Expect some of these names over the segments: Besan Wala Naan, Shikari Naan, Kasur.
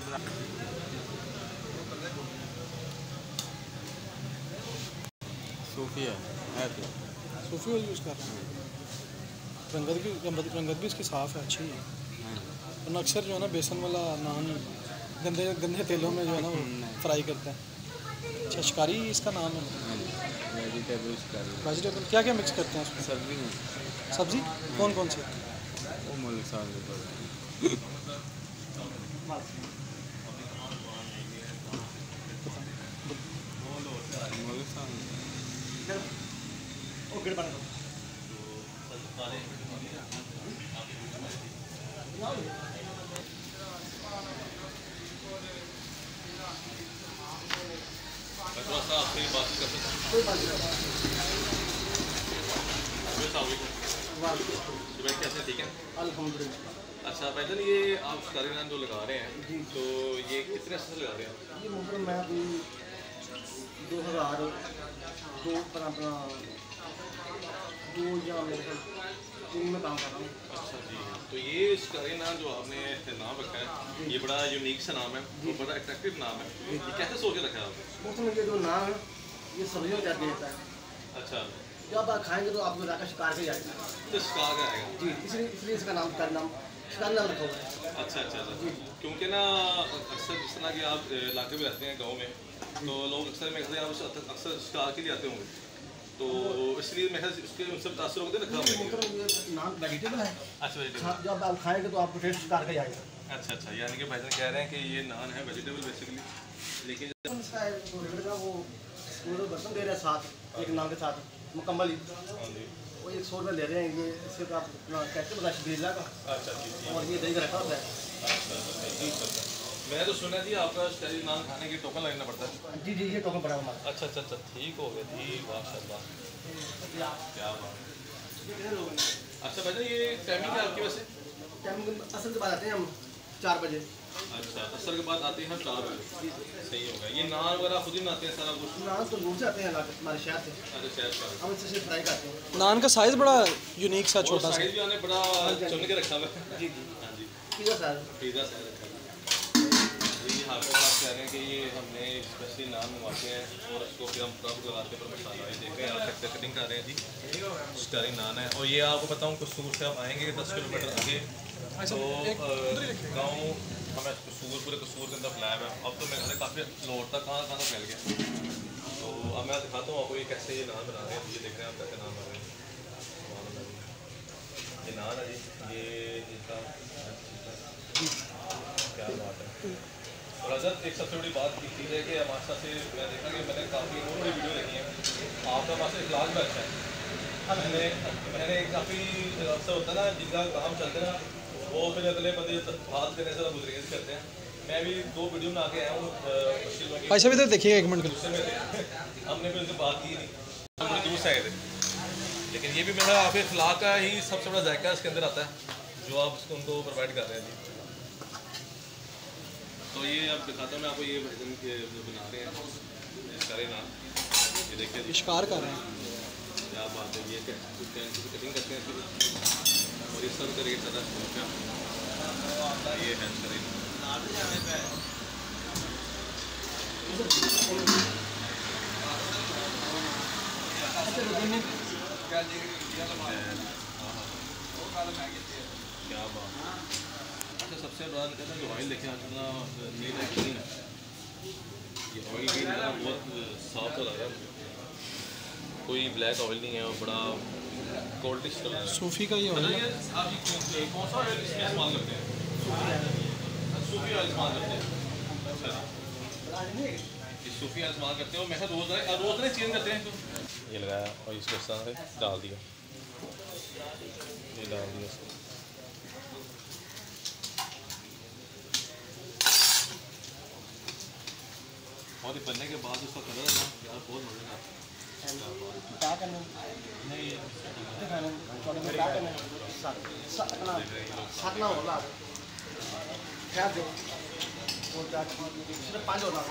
सूफी है सूफी oil use कर रहे हैं। रंगत भी इसकी साफ़ है, अच्छी है। वरना अक्सर जो है ना बेसन वाला नान गंदे तेलों में जो है ना फ्राई करते हैं। अच्छा, शिकारी इसका नाम है। वेजिटेबल क्या क्या मिक्स करते हैं उसमें? सब्जी में। सब्जी कौन कौन सी? कैसे ठीक है? अल्हम्दुलिल्लाह। अच्छा भाईजान, ये आप शिकारी नान जो लगा रहे हैं, तो ये कितने से लगा रहे हैं? ये मोटर मैं अभी 2002 पर अपना 2 या 3 में काम कर रहा हूँ। अच्छा जी, तो ये शिकारी नाम जो आपने नाम रखा है, ये बड़ा यूनिक सा नाम है और बड़ा अट्रैक्टिव नाम है। ये कैसे सोच के रखा है आपने? उसमें ये जो नाम है ये सब्जियों का देता है। अच्छा, जब आप खाएंगे तो आपको जाकर शिकार से जाएगा, तो शिकार का आएगा जी। इसलिए इसका नाम शिकारी नाम रखा हुआ है। अच्छा अच्छा जी, क्योंकि ना अक्सर जिस तरह कि आप इलाके में रहते हैं गाँव में, तो लोग अक्सर अक्सर शिकार के लिए आते होंगे, तो इसलिए मैं उसके सब तासर होते रखा हूँ। अच्छा, जब आप खाएंगे तो आपको टेस्ट शिकार का आएगा। अच्छा अच्छा, यानी कि भाईजान कह रहे हैं कि ये नान है वेजिटेबल बेसिकली, लेकिन वो बर्तन दे रहे हैं साथ एक नान के साथ मुकम्मल ही, वो 100 रुपये ले रहे हैं। ये इससे आप अपना कैसे बता भेजा का? और ये दही रखा होता है। मैंने तो सुना जी आपका शिकारी नान खाने के टोकन लगना पड़ता है। जी जी, ये टोकन पड़ा हमारा। अच्छा अच्छा अच्छा, ठीक हो गया जी, माशाल्लाह, क्या बात। अच्छा भाई, ये टाइमिंग क्या आपकी वैसे? टाइमिंग असर के बाद आते हैं हम 4 बजे। अच्छा, असर के बाद आते हैं 4 बजे, सही होगा। ये नान वगैरह खुद ही बनाते हैं सारा कुछ? नान तो दूर से आते हैं हमारे शहर से। अच्छा, शहर से हम इससे फ्राई करते हैं। नान का साइज़ बड़ा यूनिक सा छोटा सा साइज़ भी आने बड़ा चुन के रखा हुआ है। जी जी हाँ जी, पिज़्ज़ा साइज़। हाँ, कह रहे हैं कि ये हमने स्पेशली नान मंगवाते हैं और उसको फिर हम प्रॉपर लगाते हैं, मसाला देख रहे हैं आप कटिंग कर रहे हैं जी। शिकारी नान है। और ये आपको बताऊँ कसूर से आप आएंगे 10 किलोमीटर आगे, तो गाँव हमें कसूर, पूरे कसूर के अंदर फ्लैब है। अब तो मेरे काफ़ी नोट तक कहाँ तक फैल गया, तो अब मैं दिखाता हूँ आपको ये कैसे ये नान बना रहे हैं। ये देख रहे हैं आप कैसे नान बना रहे हैं। ये नान है जी, ये क्या बात है। और हजरत एक सबसे बड़ी बात की चीज़ है कि माशा से मैं देखा कि मैंने काफ़ी बड़ी वीडियो देखी है, आपका माशा इखलास भी अच्छा है। मैंने काफ़ी अक्सर होता है ना, जिनका काम चलते ना वो फिर अगले बंदे बात करने से गुजरेज करते हैं। मैं भी 2 वीडियो में आके आया हूँ। अच्छा भी तो देखिएगा, 1 मिनट गुस्से में थे, हमने भी उनसे बात की नहीं, मजबूस आए थे। लेकिन ये भी मेरा आपके इखलाक का ही सबसे बड़ा जायका इसके अंदर आता है जो आप उसको उनको प्रोवाइड कर रहे हैं जी। तो ये आप दिखाता हूँ मैं आपको, ये भजन के बना रहे हैं शिकारी नान। ये देखिए शिकार कर रहे हैं, क्या बात है। ये कटिंग करते हैं और ये सब करके ज़्यादा सोचा ये है शिकारी नान। क्या बात है। अच्छा, सबसे बड़ा कहते हैं जो ऑयल देखें आप कितना नीट है, क्लीन है। ये ऑयल भी बहुत साफ लग रहा है, कोई ब्लैक ऑयल नहीं है और बड़ा गोल्डिश कलर है। सूफी का ये ऑयल है। आप कौन सा ऑयल इसमें इस्तेमाल करते हैं? सूफी ऑयल इस्तेमाल करते हैं। अच्छा, ये सूफी ऑयल इस्तेमाल करते हो? मैं रोज़ नहीं चेंज करते हैं। ये लगाया और इसको इस तरह से डाल दिया, ये डाल दिया इसको। और ये बनने के बाद उसका कलर है यार, बहुत मज़े आता है। नहीं सतना होला क्या दो और दाग सिर्फ 5 होला आया।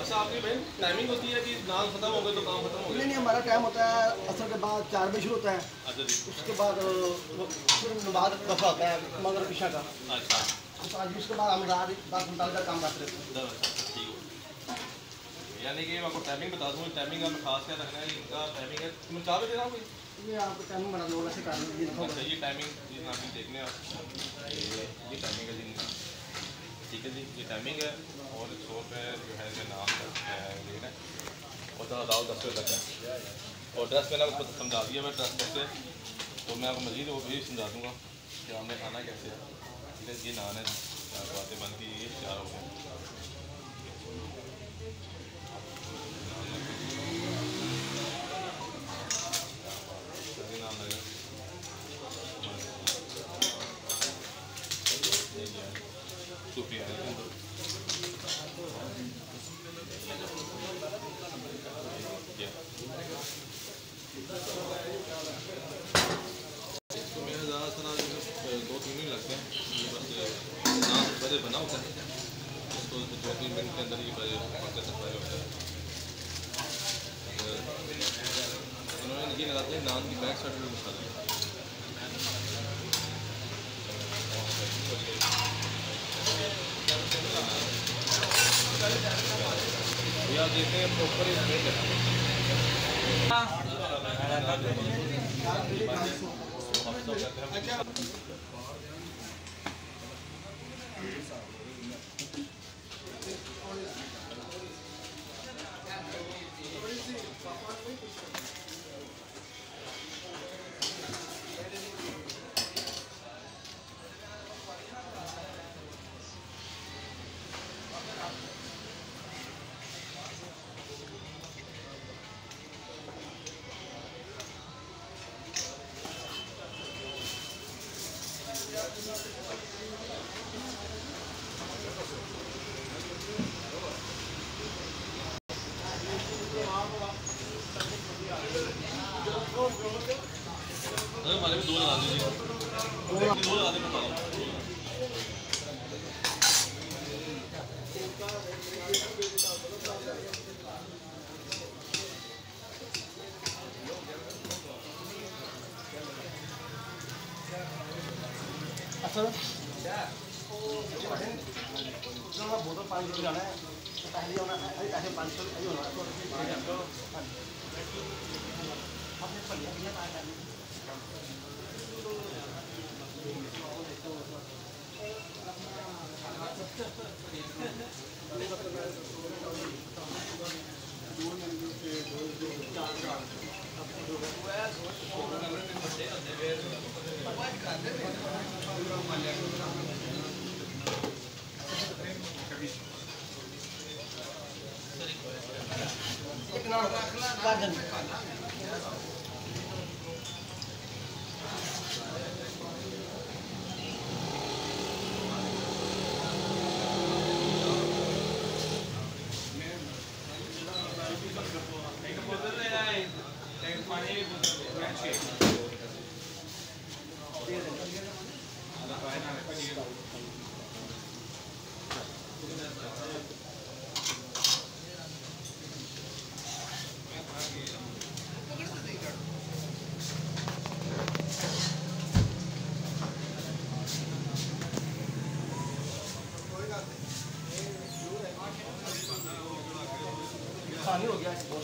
अच्छा, आपकी बहन टाइमिंग होती है कि नान खत्म हो गए तो काम खत्म हो गया? नहीं, हमारा टाइम होता है असर के बाद 4 बजे शुरू होता है, उसके बाद नमाज दफा होता है मगर इशा का। अच्छा, उसके बाद हम रात 10 घंटा का काम करते रहते हैं। यानी कि मैं आपको टाइमिंग बता दूँ, टाइमिंग हमें खास क्या रखना है, इनका टाइमिंग है मैं 4 बजे देना कोई ये आपको टाइमिंग बना दो वैसे कर लीजिए। अच्छा, ये टाइमिंग जितना आप देखने आप ये टाइमिंग है जी, ठीक है जी, ये टाइमिंग है। और 100 रुपये जो है इसमें नाम रेट है और थोड़ा दाव 10 रुपये तक है। और ड्रेस मैंने आपको समझा दिया, मैं ड्रेस कैसे तो मैं आपको मजीद वो भी समझा दूँगा कि हमने खाना कैसे है। ये नान है बातें बन गई, ये 4 हो गए। नान की बैक साइड में मसाला भैया देखते हैं प्रॉपर